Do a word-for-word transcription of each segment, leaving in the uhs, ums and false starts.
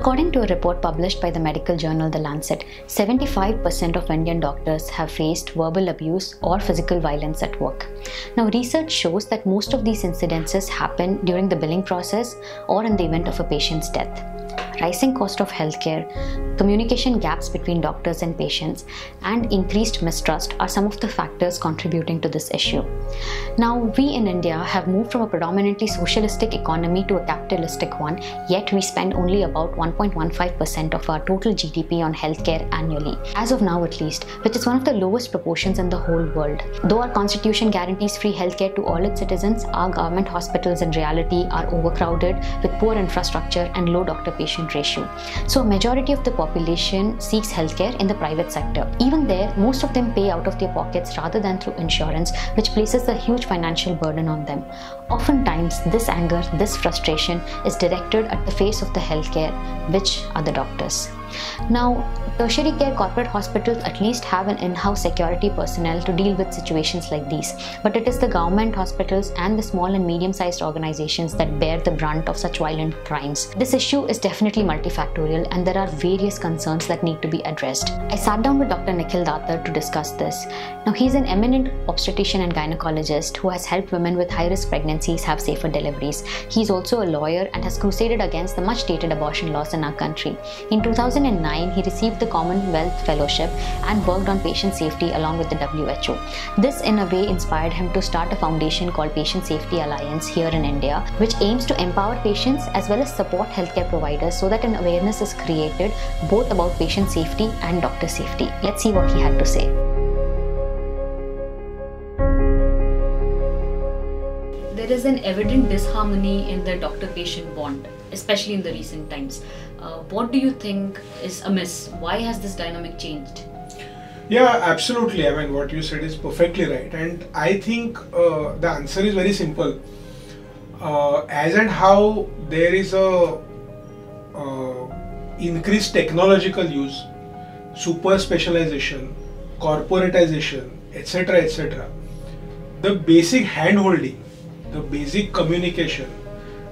According to a report published by the medical journal The Lancet, seventy-five percent of Indian doctors have faced verbal abuse or physical violence at work. Now, research shows that most of these incidences happen during the billing process or in the event of a patient's death. Rising cost of healthcare, communication gaps between doctors and patients, and increased mistrust are some of the factors contributing to this issue. Now, we in India have moved from a predominantly socialistic economy to a capitalistic one, yet we spend only about one point one five percent of our total G D P on healthcare annually, as of now at least, which is one of the lowest proportions in the whole world. Though our constitution guarantees free healthcare to all its citizens, our government hospitals in reality are overcrowded with poor infrastructure and low doctor-patient ratio. So a majority of the population seeks healthcare in the private sector. Even there, most of them pay out of their pockets rather than through insurance, which places a huge financial burden on them. Oftentimes, this anger, this frustration is directed at the face of the healthcare, which are the doctors. Now, tertiary care corporate hospitals at least have an in-house security personnel to deal with situations like these, but it is the government hospitals and the small and medium-sized organizations that bear the brunt of such violent crimes. This issue is definitely multifactorial, and there are various concerns that need to be addressed. I sat down with Doctor Nikhil Datar to discuss this. Now, he's an eminent obstetrician and gynecologist who has helped women with high-risk pregnancies have safer deliveries. He's also a lawyer and has crusaded against the much-dated abortion laws in our country. In two thousand nine, he received the Commonwealth Fellowship and worked on patient safety along with the W H O. This in a way inspired him to start a foundation called Patient Safety Alliance here in India, which aims to empower patients as well as support healthcare providers so that an awareness is created both about patient safety and doctor safety. Let's see what he had to say. There is an evident disharmony in the doctor-patient bond, especially in the recent times. Uh, what do you think is amiss? Why has this dynamic changed? Yeah, absolutely. I mean, what you said is perfectly right. And I think uh, the answer is very simple. Uh, as and how there is a uh, increased technological use, super specialization, corporatization, et cetera, et cetera, the basic hand-holding, the basic communication,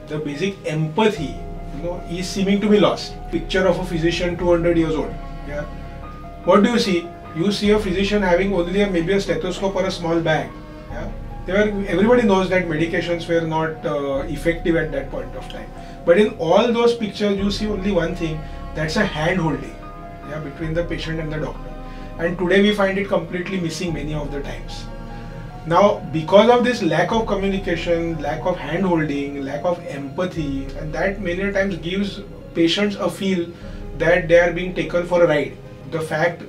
the basic empathy, you know, is seeming to be lost. Picture of a physician two hundred years old. Yeah. What do you see? You see a physician having only a, maybe a stethoscope or a small bag. Yeah. They were, everybody knows that medications were not uh, effective at that point of time. But in all those pictures, you see only one thing. That's a hand holding, yeah, between the patient and the doctor. And today we find it completely missing many of the times. Now, because of this lack of communication, lack of hand-holding, lack of empathy, and that many times gives patients a feel that they are being taken for a ride. The fact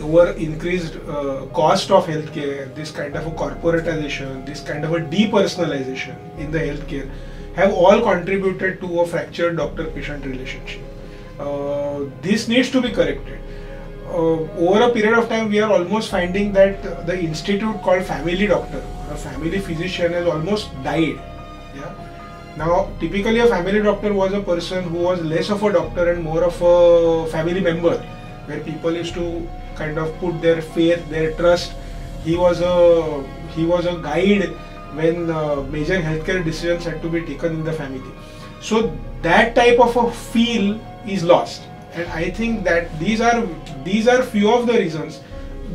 over increased uh, cost of healthcare, this kind of a corporatization, this kind of a depersonalization in the healthcare have all contributed to a fractured doctor-patient relationship. Uh, this needs to be corrected. Uh, over a period of time, we are almost finding that uh, the institute called family doctor or a family physician has almost died. Yeah? Now, typically a family doctor was a person who was less of a doctor and more of a family member, where people used to kind of put their faith, their trust. He was a, he was a guide when uh, major healthcare decisions had to be taken in the family. So that type of a feel is lost. And I think that these are these are few of the reasons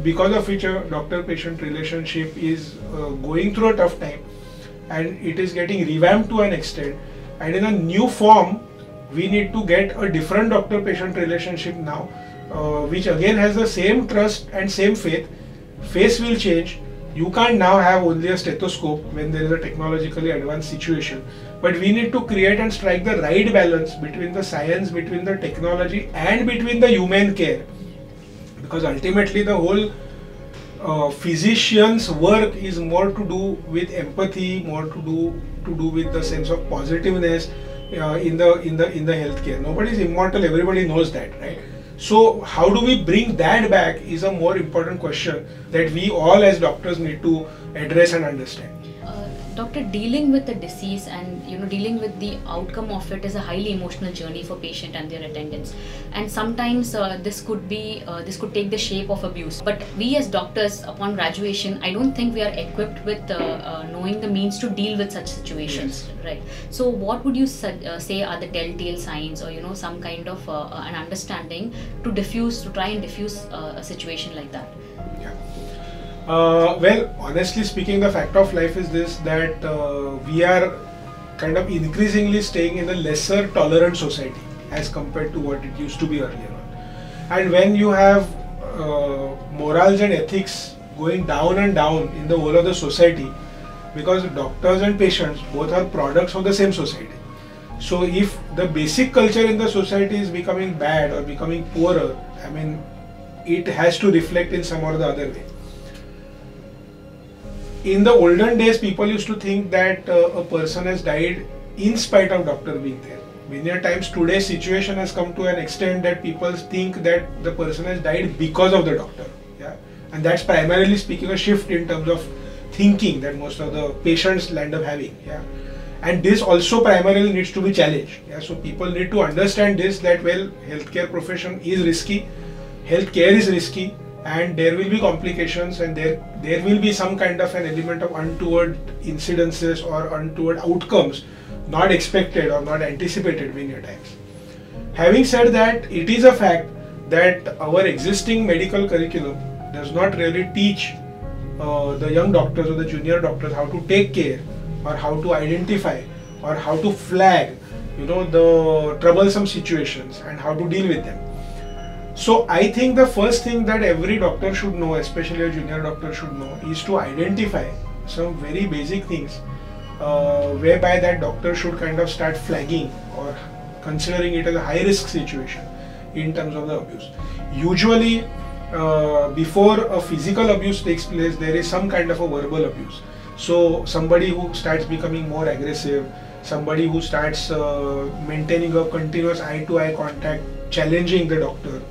because of which a doctor-patient relationship is uh, going through a tough time, and it is getting revamped to an extent. And in a new form, we need to get a different doctor-patient relationship now, uh, which again has the same trust and same faith. Face will change. You can't now have only a stethoscope when there is a technologically advanced situation. But we need to create and strike the right balance between the science, between the technology, and between the human care. Because ultimately the whole uh, physician's work is more to do with empathy, more to do to do with the sense of positiveness uh, in the in the in the healthcare. Nobody is immortal. Everybody knows that, right? So how do we bring that back is a more important question that we all as doctors need to address and understand. Uh, Doctor, dealing with the disease and you know dealing with the outcome of it is a highly emotional journey for patient and their attendants, and sometimes uh, this could be uh, this could take the shape of abuse. But we as doctors, upon graduation, I don't think we are equipped with uh, uh, knowing the means to deal with such situations, yes. Right? So, what would you uh, say are the telltale signs, or you know some kind of uh, an understanding to diffuse, to try and diffuse uh, a situation like that? Yeah. Uh, well, honestly speaking, the fact of life is this, that uh, we are kind of increasingly staying in a lesser tolerant society as compared to what it used to be earlier on. And when you have uh, morals and ethics going down and down in the whole of the society, because doctors and patients both are products of the same society. So if the basic culture in the society is becoming bad or becoming poorer, I mean, it has to reflect in some or the other way. In the olden days, people used to think that uh, a person has died in spite of doctor being there. Many a times today's situation has come to an extent that people think that the person has died because of the doctor. Yeah? And that's primarily speaking a shift in terms of thinking that most of the patients land up having. Yeah? And this also primarily needs to be challenged. Yeah? So people need to understand this, that well, healthcare profession is risky, healthcare is risky, and there will be complications, and there there will be some kind of an element of untoward incidences or untoward outcomes not expected or not anticipated many times. Having said that, it is a fact that our existing medical curriculum does not really teach uh, the young doctors or the junior doctors how to take care or how to identify or how to flag, you know, the troublesome situations and how to deal with them. So I think the first thing that every doctor should know, especially a junior doctor should know, is to identify some very basic things uh, whereby that doctor should kind of start flagging or considering it as a high risk situation in terms of the abuse. Usually uh, before a physical abuse takes place, there is some kind of a verbal abuse. So somebody who starts becoming more aggressive, somebody who starts uh, maintaining a continuous eye to eye contact, challenging the doctor,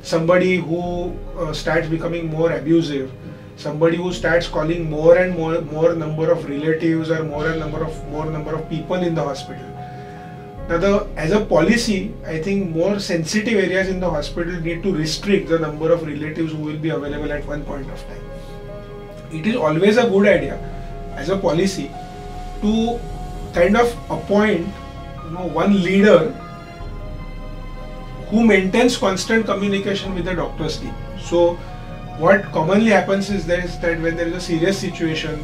somebody who uh, starts becoming more abusive, somebody who starts calling more and more more number of relatives or more and number of more number of people in the hospital. Now, the, as a policy, I think more sensitive areas in the hospital need to restrict the number of relatives who will be available at one point of time. It is always a good idea, as a policy, to kind of appoint, you know, one leader who maintains constant communication with the doctor's team. So what commonly happens is that, is that when there is a serious situation,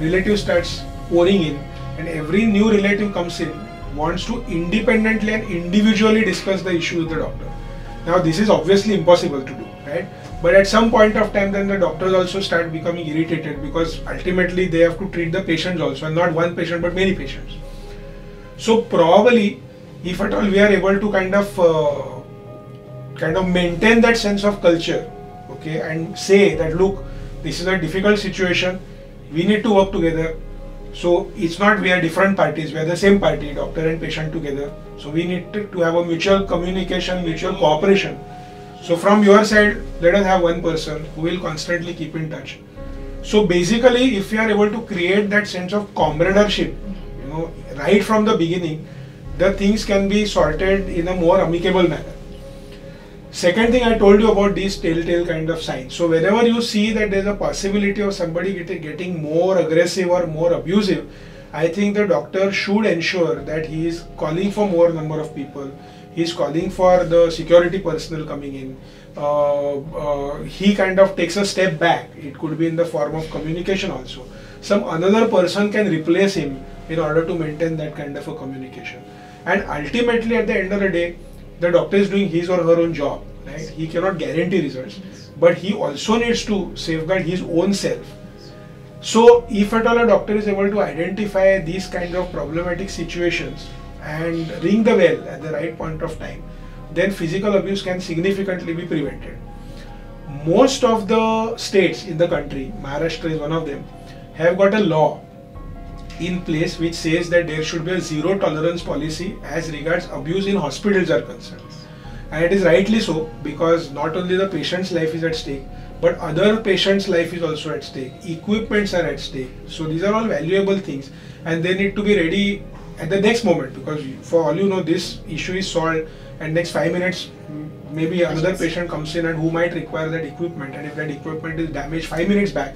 relative starts pouring in, and every new relative comes in, wants to independently and individually discuss the issue with the doctor. Now this is obviously impossible to do, right? But at some point of time, then the doctors also start becoming irritated, because ultimately they have to treat the patients also, and not one patient but many patients. So probably, if at all we are able to kind of uh, kind of maintain that sense of culture, okay, and say that look, this is a difficult situation, we need to work together. So it's not we are different parties, we are the same party, doctor and patient together. So we need to, to have a mutual communication, mutual cooperation. So from your side, let us have one person who will constantly keep in touch. So basically, if we are able to create that sense of comradeship, you know, right from the beginning, the things can be sorted in a more amicable manner. Second thing, I told you about these telltale kind of signs. So whenever you see that there's a possibility of somebody getting more aggressive or more abusive, I think the doctor should ensure that he is calling for more number of people. He is calling for the security personnel coming in. Uh, uh, he kind of takes a step back. It could be in the form of communication also. Some another person can replace him in order to maintain that kind of a communication. And ultimately, at the end of the day, the doctor is doing his or her own job, right? He cannot guarantee results, but he also needs to safeguard his own self. So if at all a doctor is able to identify these kind of problematic situations and ring the bell at the right point of time, then physical abuse can significantly be prevented. Most of the states in the country, Maharashtra is one of them, have got a law in place which says that there should be a zero tolerance policy as regards abuse in hospitals are concerned. And it is rightly so, because not only the patient's life is at stake, but other patients' life is also at stake, equipments are at stake. So these are all valuable things and they need to be ready at the next moment, because for all you know this issue is solved and next five minutes maybe another patient comes in and who might require that equipment, and if that equipment is damaged five minutes back,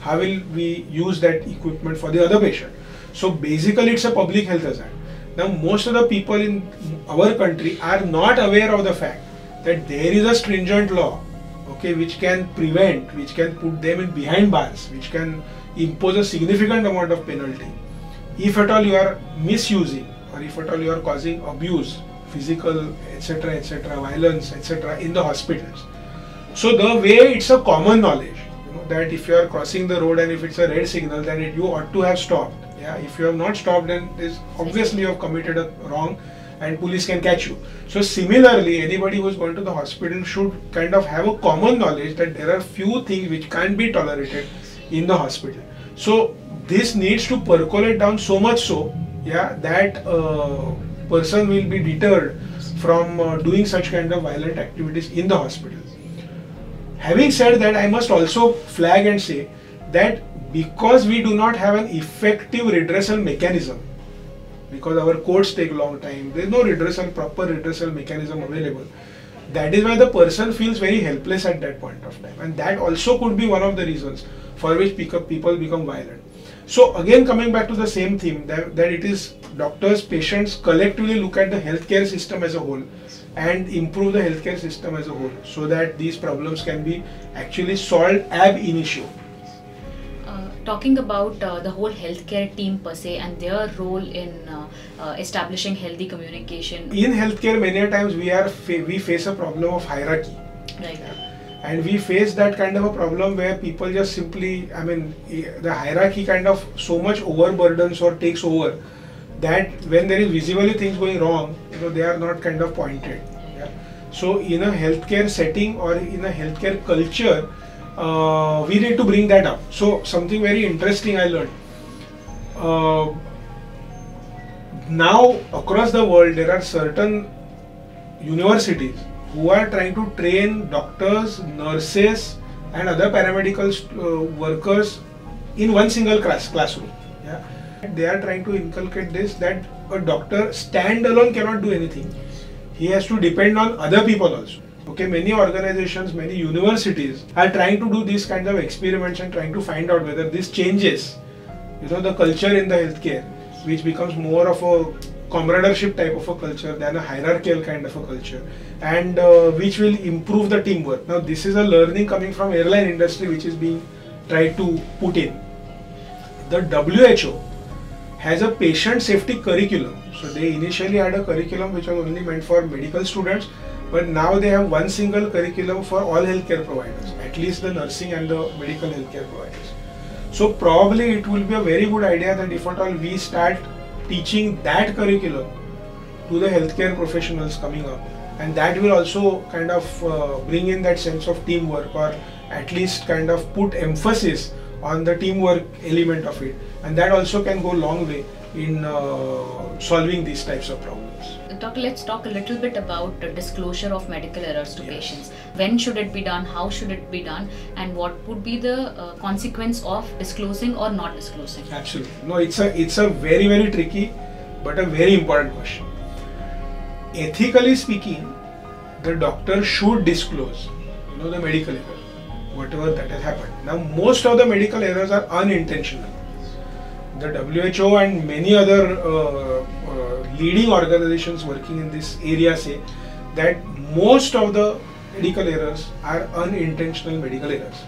how will we use that equipment for the other patient? So basically it's a public health hazard. Now most of the people in our country are not aware of the fact that there is a stringent law, okay, which can prevent, which can put them in behind bars, which can impose a significant amount of penalty if at all you are misusing or if at all you are causing abuse, physical, etc, etc, violence, etc, in the hospitals. So the way it's a common knowledge, you know, that if you are crossing the road and if it's a red signal, then it, you ought to have stopped. Yeah, if you have not stopped, then there's obviously you have committed a wrong and police can catch you. So similarly, anybody who's going to the hospital should kind of have a common knowledge that there are few things which can't be tolerated in the hospital. So this needs to percolate down so much so, yeah, that uh, person will be deterred from uh, doing such kind of violent activities in the hospital. Having said that, I must also flag and say that because we do not have an effective redressal mechanism, because our courts take long time, there is no redressal, proper redressal mechanism available. That is why the person feels very helpless at that point of time, and that also could be one of the reasons for which people become violent. So again, coming back to the same theme, that, that it is doctors, patients collectively look at the healthcare system as a whole and improve the healthcare system as a whole so that these problems can be actually solved ab initio. Talking about uh, the whole healthcare team per se and their role in uh, uh, establishing healthy communication. In healthcare, many a times we are fa we face a problem of hierarchy, right? Yeah. And we face that kind of a problem where people just simply, I mean, the hierarchy kind of so much overburdens or takes over that when there is visibly things going wrong, you know, they are not kind of pointed. Yeah. So in a healthcare setting or in a healthcare culture, Uh, we need to bring that up. So something very interesting I learned. Uh, now across the world there are certain universities who are trying to train doctors, nurses and other paramedical uh, workers in one single class classroom. Yeah. They are trying to inculcate this, that a doctor stand alone cannot do anything. He has to depend on other people also. Okay, many organizations, many universities are trying to do these kinds of experiments and trying to find out whether this changes, you know, the culture in the healthcare, which becomes more of a comradeship type of a culture than a hierarchical kind of a culture, and uh, which will improve the teamwork. Now, this is a learning coming from airline industry which is being tried to put in. The W H O has a patient safety curriculum. So they initially had a curriculum which was only meant for medical students, but now they have one single curriculum for all healthcare providers, at least the nursing and the medical healthcare providers. So probably it will be a very good idea that if at all we start teaching that curriculum to the healthcare professionals coming up, and that will also kind of uh, bring in that sense of teamwork, or at least kind of put emphasis on the teamwork element of it, and that also can go a long way in uh, solving these types of problems. Doctor, let's talk a little bit about the disclosure of medical errors to yes. patients. When should it be done? How should it be done? And what would be the uh, consequence of disclosing or not disclosing? Absolutely. No, it's a, it's a very, very tricky but a very important question. Ethically speaking, the doctor should disclose, you know, the medical error, whatever that has happened. Now, most of the medical errors are unintentional. The W H O and many other uh, uh, leading organizations working in this area say that most of the medical errors are unintentional medical errors.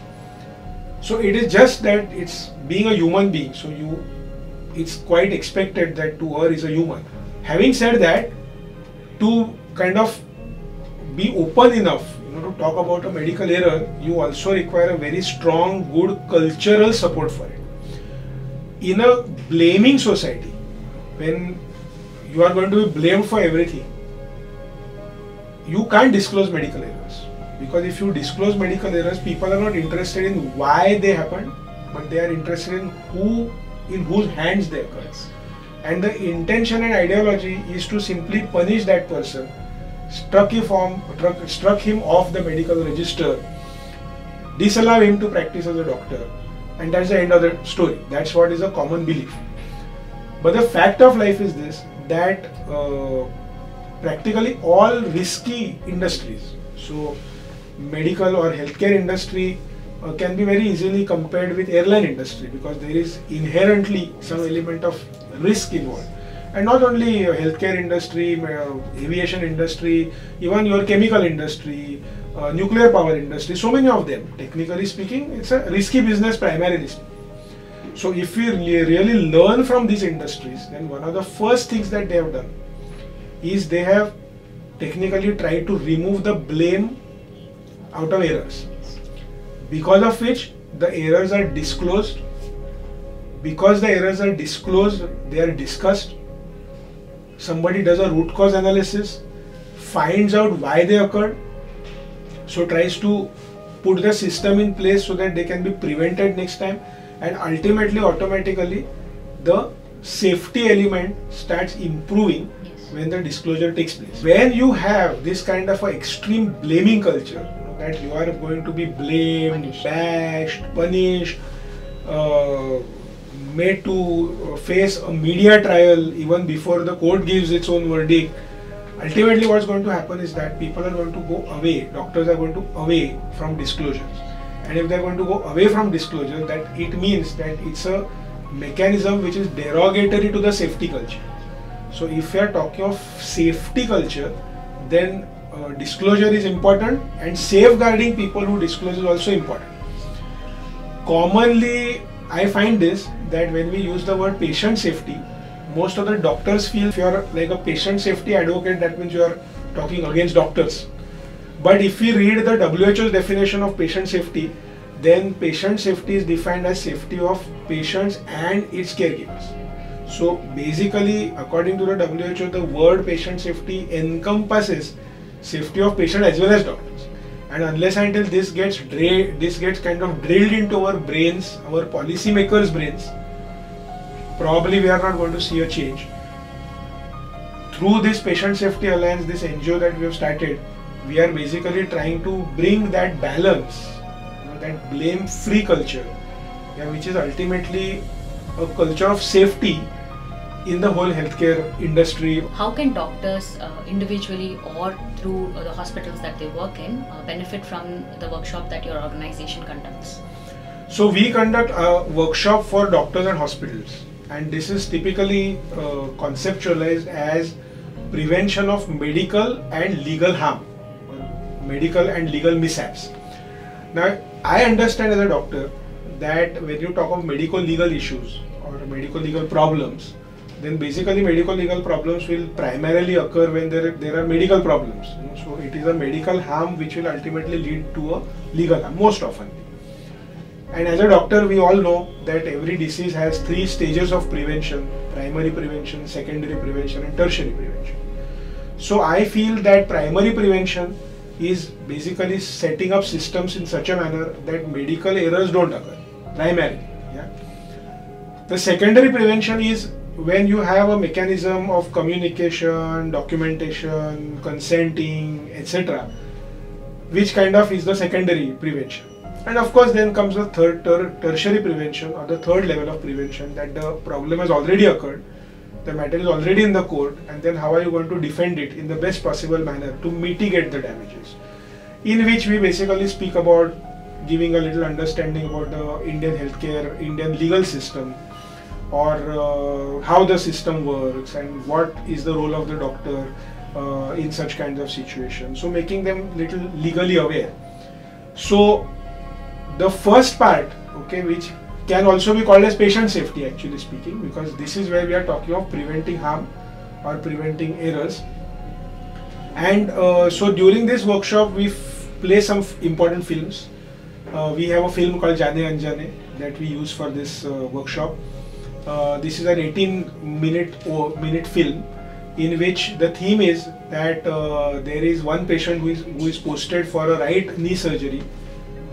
So it is just that it's being a human being, so you, it's quite expected that to err is a human. Having said that, to kind of be open enough, you know, to talk about a medical error, you also require a very strong, good cultural support for it. In a blaming society, when you are going to be blamed for everything, you can't disclose medical errors, because if you disclose medical errors, people are not interested in why they happened, but they are interested in who, in whose hands they occurred. And the intention and ideology is to simply punish that person, struck him, from, struck, struck him off the medical register, disallow him to practice as a doctor, and that's the end of the story. That's what is a common belief. But the fact of life is this, that uh, practically all risky industries, so medical or healthcare industry uh, can be very easily compared with airline industry, because there is inherently some element of risk involved. And not only healthcare industry, aviation industry, even your chemical industry, uh, nuclear power industry, so many of them. Technically speaking, it's a risky business primarily. So if we really learn from these industries, then one of the first things that they have done is they have technically tried to remove the blame out of errors, because of which the errors are disclosed. Because the errors are disclosed, they are discussed. Somebody does a root cause analysis, finds out why they occurred, so tries to put the system in place so that they can be prevented next time, and ultimately automatically the safety element starts improving when the disclosure takes place. When you have this kind of an extreme blaming culture, that you are going to be blamed, punished. bashed, punished, uh, made to face a media trial even before the court gives its own verdict, ultimately what's going to happen is that people are going to go away, doctors are going to away from disclosures. And if they're going to go away from disclosure, that it means that it's a mechanism which is derogatory to the safety culture. So if you are talking of safety culture, then uh, disclosure is important, and safeguarding people who disclose is also important. Commonly, I find this, that when we use the word patient safety, most of the doctors feel if you are like a patient safety advocate, that means you are talking against doctors. But if we read the W H O's definition of patient safety, then patient safety is defined as safety of patients and its caregivers. So basically, according to the W H O, the word patient safety encompasses safety of patient as well as doctors. And unless and until this gets this gets kind of drilled into our brains, our policymakers' brains, probably we are not going to see a change. Through this Patient Safety Alliance, this N G O that we have started, we are basically trying to bring that balance, you know, that blame-free culture, yeah, which is ultimately a culture of safety in the whole healthcare industry. How can doctors uh, individually or through uh, the hospitals that they work in uh, benefit from the workshop that your organization conducts? So we conduct a workshop for doctors and hospitals, and this is typically uh, conceptualized as prevention of medical and legal harm, medical and legal mishaps. Now, I understand as a doctor that when you talk of medico-legal issues or medico-legal problems, then basically medico-legal problems will primarily occur when there, there are medical problems. So it is a medical harm which will ultimately lead to a legal harm, most often. And as a doctor, we all know that every disease has three stages of prevention: primary prevention, secondary prevention, and tertiary prevention. So I feel that primary prevention is basically setting up systems in such a manner that medical errors don't occur, primarily. Yeah. The secondary prevention is when you have a mechanism of communication, documentation, consenting, et cetera, which kind of is the secondary prevention. And of course, then comes the third ter tertiary prevention, or the third level of prevention, that the problem has already occurred, the matter is already in the court, and then how are you going to defend it in the best possible manner to mitigate the damages, in which we basically speak about giving a little understanding about the Indian healthcare, Indian legal system, or uh, how the system works and what is the role of the doctor uh, in such kinds of situations. So making them little legally aware. So the first part, okay, which can also be called as patient safety, actually speaking, because this is where we are talking of preventing harm or preventing errors. And uh, so during this workshop, we play some important films. Uh, we have a film called Jane Anjane that we use for this uh, workshop. Uh, this is an eighteen minute film in which the theme is that uh, there is one patient who is, who is posted for a right knee surgery,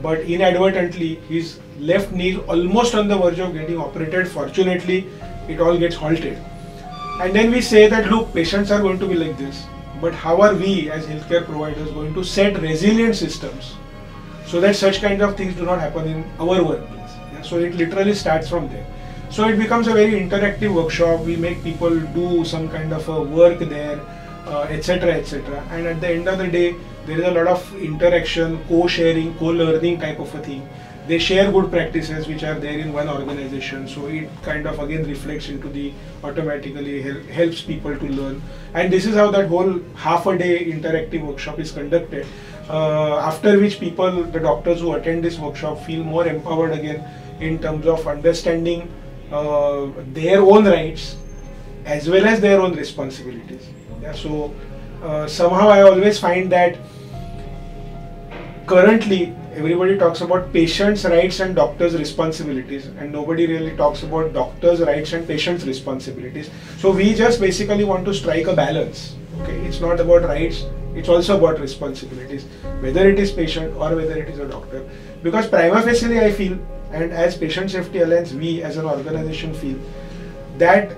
but inadvertently his left knee is almost on the verge of getting operated. Fortunately, it all gets halted. And then we say that, look, patients are going to be like this, but how are we as healthcare providers going to set resilient systems so that such kind of things do not happen in our workplace. Yeah? So it literally starts from there. So it becomes a very interactive workshop. We make people do some kind of a work there, etc., uh, et cetera. And at the end of the day, there is a lot of interaction, co-sharing, co-learning type of a thing. They share good practices which are there in one organization, so it kind of again reflects into the, automatically helps people to learn. And this is how that whole half a day interactive workshop is conducted, uh, after which people, the doctors who attend this workshop, feel more empowered again in terms of understanding uh, their own rights as well as their own responsibilities. Yeah, so uh, somehow I always find that currently everybody talks about patients' rights and doctors' responsibilities, and nobody really talks about doctors' rights and patients' responsibilities. So we just basically want to strike a balance. Okay, it's not about rights, it's also about responsibilities, whether it is patient or whether it is a doctor. Because prima facie I feel, and as Patient Safety Alliance, we as an organization feel, that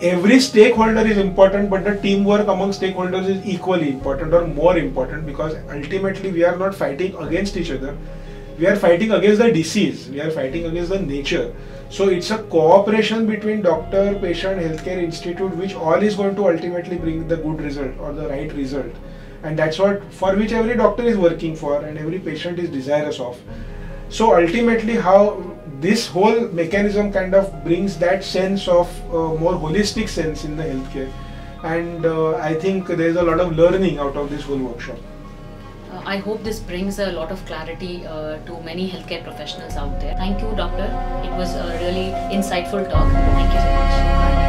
every stakeholder is important, but the teamwork among stakeholders is equally important or more important, because ultimately we are not fighting against each other. We are fighting against the disease. We are fighting against the nature. So it's a cooperation between doctor, patient, healthcare institute, which all is going to ultimately bring the good result or the right result. And that's what for which every doctor is working for and every patient is desirous of. So ultimately how this whole mechanism kind of brings that sense of uh, more holistic sense in the healthcare, and uh, I think there is a lot of learning out of this whole workshop. Uh, I hope this brings a lot of clarity uh, to many healthcare professionals out there. Thank you, Doctor. It was a really insightful talk. Thank you so much.